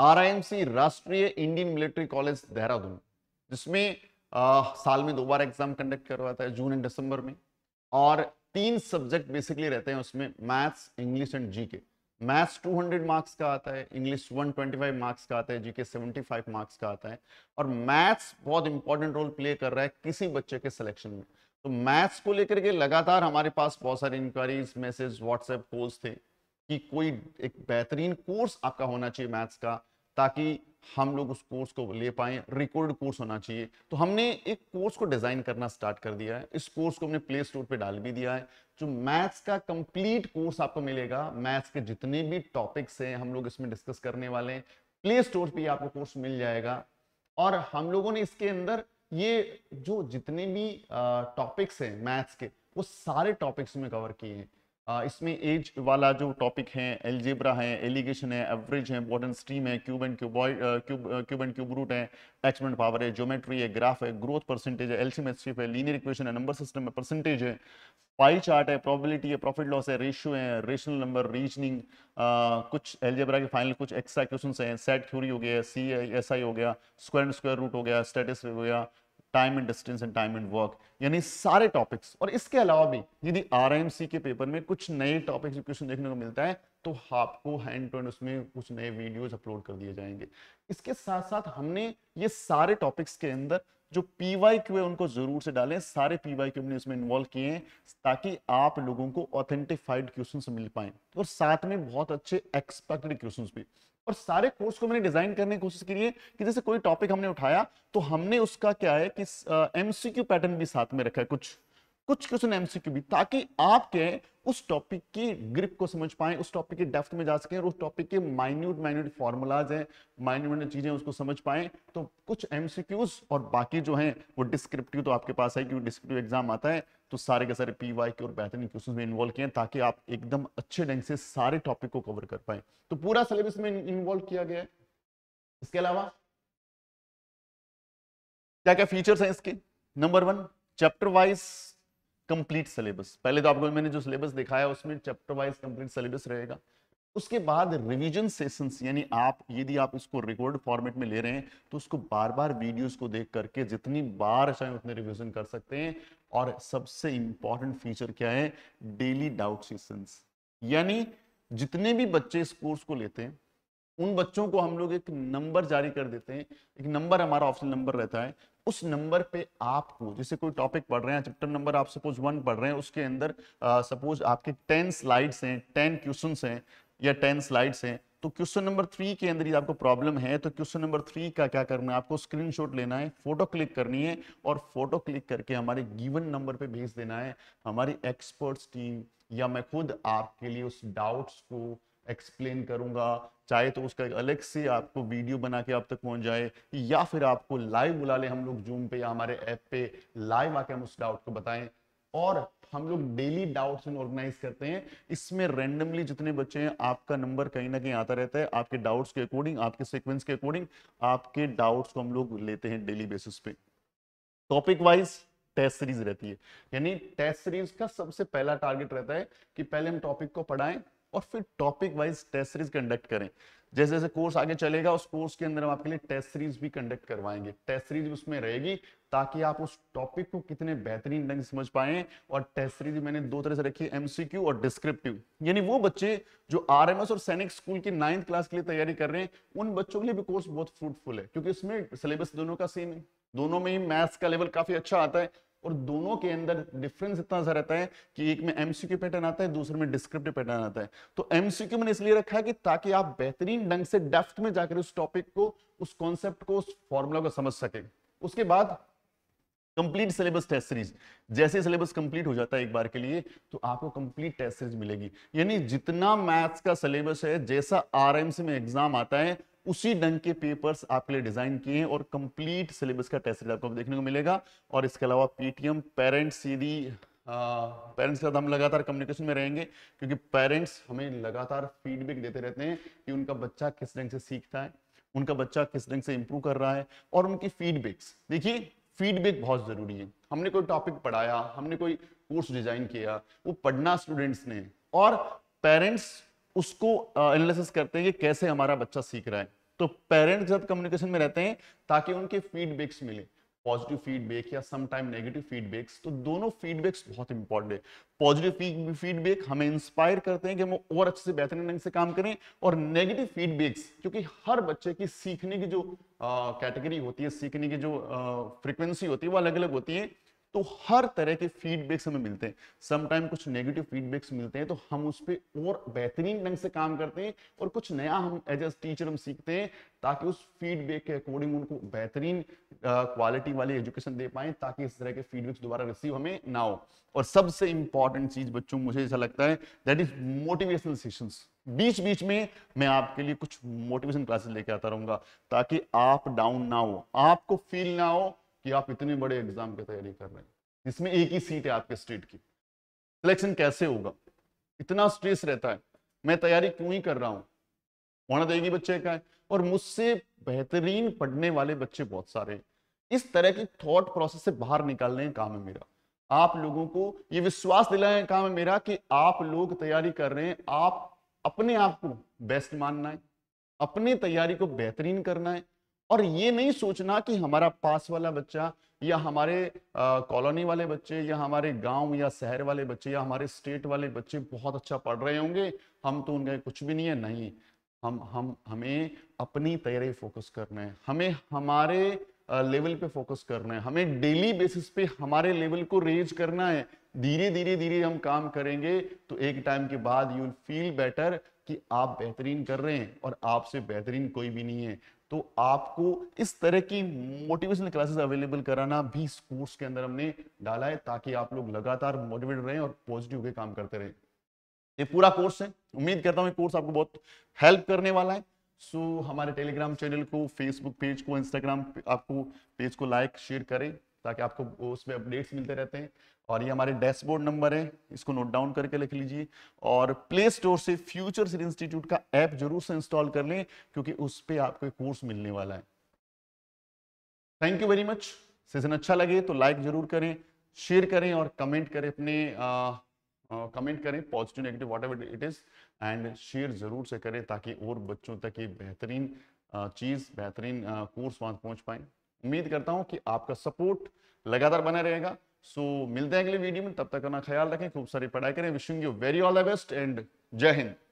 RMC राष्ट्रीय Indian military college Dehradun, जिसमें साल में 2 बार एग्जाम कंडक्ट करवाता है, जून एंड दिसंबर में। और 3 सब्जेक्ट बेसिकली रहते हैं उसमें, maths, English and GK. Maths 200 marks का आता है, इंग्लिश 125 मार्क्स का आता है, जीके 75 मार्क्स का आता है। और मैथ्स बहुत इंपॉर्टेंट रोल प्ले कर रहा है किसी बच्चे के सिलेक्शन में। तो मैथ्स को लेकर के लगातार हमारे पास बहुत सारी इंक्वायरीज, मैसेज, व्हाट्सएप कॉल्स थे कि कोई एक बेहतरीन कोर्स आपका होना चाहिए मैथ्स का, ताकि हम लोग उस कोर्स को ले पाएं। रिकॉर्ड कोर्स होना चाहिए। तो हमने एक कोर्स को डिजाइन करना स्टार्ट कर दिया है। इस कोर्स को हमने प्ले स्टोर पे डाल भी दिया है, जो मैथ्स का कंप्लीट कोर्स आपको मिलेगा। मैथ्स के जितने भी टॉपिक्स हैं हम लोग इसमें डिस्कस करने वाले हैं। प्ले स्टोर पर आपको कोर्स मिल जाएगा। और हम लोगों ने इसके अंदर ये जो जितने भी टॉपिक्स हैं मैथ्स के, वो सारे टॉपिक्स में कवर किए हैं। इसमें एज वाला जो टॉपिक है, एलजेब्रा है, एलिगेशन है, एवरेज है, बॉटन स्ट्रीम है, क्यूब एंड क्यूब रूट है, अटैचमेंट पावर है, ज्योमेट्री है, ग्राफ है, ग्रोथ परसेंटेज है, एलसीएम एचसीएफ है, लीनियर इक्वेशन है, नंबर सिस्टम है, परसेंटेज है, पाई चार्ट है, प्रोबेबिलिटी है, प्रॉफिट लॉस है, रेशियो है, रेशनल नंबर, रीजनिंग, कुछ एलजेब्रा के फाइनल, कुछ एक्स्ट्रा क्वेश्चंस हैं, सेट थ्योरी हो गया, CSI हो गया, स्क्वायर एंड स्क्वायर रूट हो गया, स्टैटिस्टिक्स हो गया, time and distance and time and work, यानी सारे टॉपिक्स। और इसके अलावा भी यदि आरएमसी के पेपर में कुछ नए टॉपिक्स क्वेश्चन देखने को मिलता है, तो आपको हैंड टू हैंड उसमें कुछ नए वीडियोस अपलोड कर दिए जाएंगे। इसके साथ साथ हमने ये सारे टॉपिक्स के अंदर जो PYQ है उनको जरूर से डालें। सारे PYQ हमने इसमें इन्वॉल्व किए हैं, ताकि आप लोगों को ऑथेंटिफाइड क्वेश्चंस मिल पाए, और साथ में बहुत अच्छे एक्सपेक्टेड क्वेश्चंस भी। और सारे कोर्स को मैंने डिजाइन करने की कोशिश की है कि जैसे कोई टॉपिक हमने उठाया, तो हमने उसका क्या है कि MCQ पैटर्न भी साथ में रखा है, कुछ क्वेश्चन MCQ भी, ताकि आप क्या उस टॉपिक की ग्रिप को समझ पाए, उस टॉपिक के डेप्थ में जा सकें, और उस टॉपिक के माइन्यूट फॉर्मूलाज हैं, माइन्यूट चीजें उसको समझ पाए। तो कुछ MCQs और बाकी जो हैं वो डिस्क्रिप्टिव तो आपके पास है, क्योंकि डिस्क्रिप्टिव एग्जाम आता है। तो सारे के सारे PYQ और बेहतरीन क्वेश्चन में इन्वॉल्व किए हैं, ताकि आप एकदम अच्छे ढंग से सारे टॉपिक को कवर कर पाए। तो पूरा सिलेबस में इन्वॉल्व किया गया है। इसके अलावा क्या क्या फीचर्स हैं इसके? Number 1, chapter wise complete syllabus. पहले तो आपको मैंने जो सिलेबस दिखाया उसमें चैप्टर वाइज कंप्लीट सिलेबस रहेगा। उसके बाद रिवीजन सेशंस, यानी आप यदि आप इसको रिकॉर्ड फॉर्मेट में ले रहे हैं, तो उसको बार बार वीडियोस को देख करके जितनी बार चाहे उतने रिवीजन कर सकते हैं। और सबसे इंपॉर्टेंट फीचर क्या है? डेली डाउट सेशंस, यानी जितने भी बच्चे इस कोर्स को लेते हैं उन बच्चों को हम लोग एक नंबर जारी कर देते हैं। एक नंबर हमारा ऑप्शनल नंबर रहता है। उस नंबर पे आपको, जैसे कोई टॉपिक पढ़ रहे हैं, चैप्टर नंबर आप सपोज 1 पढ़ रहे हैं, उसके अंदर सपोज आपके 10 स्लाइड्स हैं, 10 क्वेश्चंस हैं या 10 स्लाइड्स हैं, तो क्वेश्चन नंबर 3 के अंदर ही आपको प्रॉब्लम है, तो क्वेश्चन नंबर 3 का क्या करना है? आपको स्क्रीनशॉट लेना है, फोटो क्लिक करनी है, और फोटो क्लिक करके हमारे गिवन नंबर पे भेज देना है। हमारी एक्सपर्ट्स टीम या मैं खुद आपके लिए उस डाउट्स को एक्सप्लेन करूंगा। चाहे तो उसका एक अलग से आपको वीडियो बना के आप तक पहुंच जाए, या फिर आपको लाइव बुला ले हम लोग जूम पे या हमारे ऐप पे, लाइव आके हम उस डाउट को बताएं। और हम लोग डेली डाउट्स ऑर्गेनाइज करते हैं। इसमें रैंडमली जितने बच्चे हैं आपका नंबर कहीं ना कहीं आता रहता है। आपके डाउट्स के अकॉर्डिंग, आपके सिक्वेंस के अकॉर्डिंग आपके डाउट्स को हम लोग लेते हैं डेली बेसिस पे। टॉपिक वाइज टेस्ट सीरीज रहती है, यानी टेस्ट सीरीज का सबसे पहला टारगेट रहता है कि पहले हम टॉपिक को पढ़ाएं और फिर topic wise test series conduct करें। जैसे जैसे कोर्स आगे चलेगा उस कोर्स के अंदर हम आपके लिए टेस्ट सीरीज भी कंडक्ट करवाएंगे। टेस्ट सीरीज उसमें रहेगी, ताकि आप उस टॉपिक को कितने बेहतरीन ढंग से समझ पाएं। और टेस्ट सीरीज मैंने 2 तरह से रखी है, MCQ और डिस्क्रिप्टिव। यानी वो बच्चे जो RMS और सैनिक स्कूल की 9th क्लास के लिए तैयारी कर रहे हैं, उन बच्चों के लिए भी कोर्स बहुत फ्रूटफुल है, क्योंकि इसमें सिलेबस दोनों का सेम है। दोनों में ही मैथ्स का लेवल काफी अच्छा आता है, और दोनों के अंदर डिफरेंस इतना सा रहता है कि एक में MCQ पैटर्न आता है, दूसरे में डिस्क्रिप्टिव पैटर्न आता है। तो MCQ मैंने इसलिए रखा है कि ताकि आप बेहतरीन ढंग से डेप्थ में जाकर उस टॉपिक को, उस कॉन्सेप्ट को, उस फॉर्मूला को समझ सके। उसके बाद कंप्लीट सिलेबस टेस्ट सीरीज। जैसे सिलेबस कंप्लीट हो जाता है एक बार के लिए, तो आपको कंप्लीट टेस्ट सीरीज मिलेगी। यानी जितना मैथ्स का सिलेबस है, जैसा RMC में एग्जाम आता है, उसी ढंग के पेपर्स आपके लिए डिजाइन किए हैं, और कंप्लीट सिलेबस का टेस्ट सीरीज आपको देखने को मिलेगा। और इसके अलावा PTM, पेरेंट्स सीधी, पेरेंट्स के साथ हम लगातार कम्युनिकेशन में रहेंगे, क्योंकि पेरेंट्स हमें लगातार फीडबैक देते रहते हैं कि उनका बच्चा किस ढंग से सीखता है, उनका बच्चा किस ढंग से इंप्रूव कर रहा है। और उनकी फीडबैक्स, देखिए फीडबैक बहुत जरूरी है। हमने कोई टॉपिक पढ़ाया, हमने कोई कोर्स डिजाइन किया, वो पढ़ना स्टूडेंट्स ने, और पेरेंट्स उसको एनालिसिस करते हैं कि कैसे हमारा बच्चा सीख रहा है। तो पेरेंट्स के साथ कम्युनिकेशन में रहते हैं ताकि उनके फीडबैक्स मिले, पॉजिटिव फीडबैक या समटाइम नेगेटिव फीडबैक्स। तो दोनों फीडबैक्स बहुत इंपॉर्टेंट है। पॉजिटिव फीडबैक हमें इंस्पायर करते हैं कि हम और अच्छे से बेहतरीन ढंग से काम करें, और नेगेटिव फीडबैक्स क्योंकि हर बच्चे की सीखने की जो कैटेगरी होती है, सीखने की जो फ्रिक्वेंसी होती है वो अलग अलग होती है, तो हर तरह के फीडबैक्स हमें मिलते हैं। समटाइम कुछ नेगेटिव फीडबैक्स मिलते हैं तो हम उस पर और बेहतरीन ढंग से काम करते हैं और कुछ नया हम एज ए टीचर हम सीखते हैं ताकि उस फीडबैक के अकॉर्डिंग उनको बेहतरीन क्वालिटी वाली एजुकेशन दे पाएं, ताकि इस तरह के फीडबैक्स दोबारा रिसीव हमें ना हो। और सबसे इंपॉर्टेंट चीज बच्चों, मुझे ऐसा लगता है दैट इज मोटिवेशनल सेशंस। बीच बीच में मैं आपके लिए कुछ मोटिवेशन क्लासेस लेके आता रहूंगा ताकि आप डाउन ना हो, आपको फील ना हो कि आप इतने बड़े एग्जाम की तैयारी कर रहे हैं जिसमें एक ही सीट है आपके स्टेट की, सिलेक्शन कैसे होगा, इतना स्ट्रेस रहता है, मैं तैयारी क्यों ही कर रहा हूँ, होना देगी बच्चे का है और मुझसे बेहतरीन पढ़ने वाले बच्चे बहुत सारे हैं। इस तरह की थॉट प्रोसेस से बाहर निकालने का काम है मेरा, आप लोगों को ये विश्वास दिलाने का काम है मेरा कि आप लोग तैयारी कर रहे हैं, आप अपने आप को बेस्ट मानना है, अपनी तैयारी को बेहतरीन करना है, और ये नहीं सोचना कि हमारा पास वाला बच्चा या हमारे कॉलोनी वाले बच्चे या हमारे गांव या शहर वाले बच्चे या हमारे स्टेट वाले बच्चे बहुत अच्छा पढ़ रहे होंगे, हम तो उनका कुछ भी नहीं है। नहीं, हमें अपनी तैयारी फोकस करना है, हमें हमारे लेवल पे फोकस करना है, हमें डेली बेसिस पे हमारे लेवल को रेज करना है। धीरे धीरे धीरे हम काम करेंगे तो एक टाइम के बाद यू विल फील बेटर कि आप बेहतरीन कर रहे हैं और आपसे बेहतरीन कोई भी नहीं है। तो आपको इस तरह की मोटिवेशनल क्लासेस अवेलेबल कराना भी इस कोर्स के अंदर हमने डाला है ताकि आप लोग लगातार मोटिवेट रहें और पॉजिटिव होकर काम करते रहें। ये पूरा कोर्स है, उम्मीद करता हूँ ये कोर्स आपको बहुत हेल्प करने वाला है। सो हमारे टेलीग्राम चैनल को, फेसबुक पेज को, इंस्टाग्राम आपको पेज को लाइक शेयर करें ताकि आपको उसमें अपडेट्स मिलते रहते हैं। और ये हमारे डैशबोर्ड नंबर है, इसको नोट डाउन करके लिख लीजिए, और प्ले स्टोर से फ्यूचर सीरीज इंस्टीट्यूट का ऐप जरूर से इंस्टॉल कर लें क्योंकि उस पे आपको एक कोर्स मिलने वाला है। Thank you very much. Session अच्छा लगे तो लाइक जरूर करें, शेयर करें और कमेंट करें, अपने कमेंट करें positive negative whatever it is, and share जरूर से करें ताकि और बच्चों तक ये बेहतरीन चीज़, बेहतरीन कोर्स वहाँ पहुँच पाएँ। उम्मीद करता हूँ कि आपका सपोर्ट लगातार बना रहेगा। सो मिलते हैं अगले वीडियो में, तब तक अपना ख्याल रखें, खूब सारी पढ़ाई करें। Wishing you very all the best and Jai Hind.